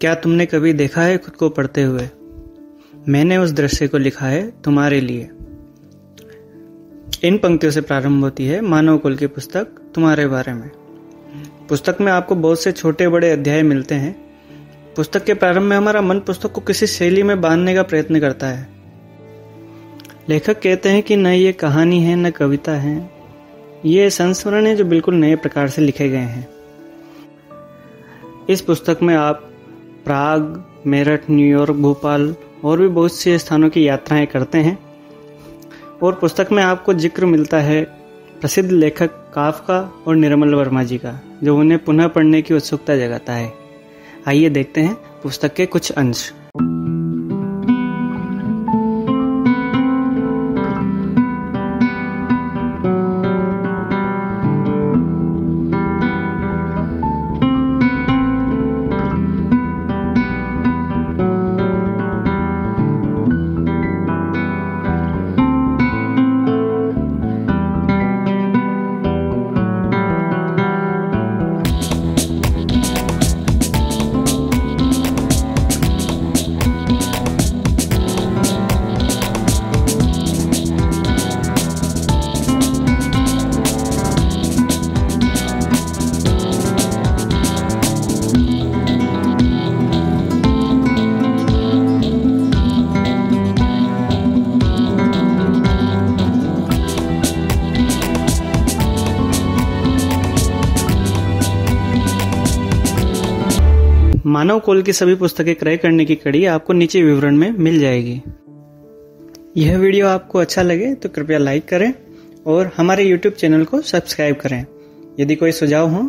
क्या तुमने कभी देखा है खुद को पढ़ते हुए? मैंने उस दृश्य को लिखा है तुम्हारे लिए। इन पंक्तियों से प्रारंभ होती है मानव कौल की पुस्तक तुम्हारे बारे में। पुस्तक में आपको बहुत से छोटे बड़े अध्याय मिलते हैं। पुस्तक के प्रारंभ में हमारा मन पुस्तक को किसी शैली में बांधने का प्रयत्न करता है। लेखक कहते हैं कि न ये कहानी है न कविता है, ये संस्मरण है जो बिल्कुल नए प्रकार से लिखे गए हैं। इस पुस्तक में आप प्राग, मेरठ, न्यूयॉर्क, भोपाल और भी बहुत से स्थानों की यात्राएं करते हैं और पुस्तक में आपको जिक्र मिलता है प्रसिद्ध लेखक काफ्का और निर्मल वर्मा जी का, जो उन्हें पुनः पढ़ने की उत्सुकता जगाता है। आइए देखते हैं पुस्तक के कुछ अंश। मानव कौल की सभी पुस्तकें क्रय करने की कड़ी आपको नीचे विवरण में मिल जाएगी। यह वीडियो आपको अच्छा लगे तो कृपया लाइक करें और हमारे YouTube चैनल को सब्सक्राइब करें। यदि कोई सुझाव हो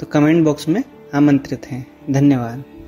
तो कमेंट बॉक्स में आमंत्रित हैं। धन्यवाद।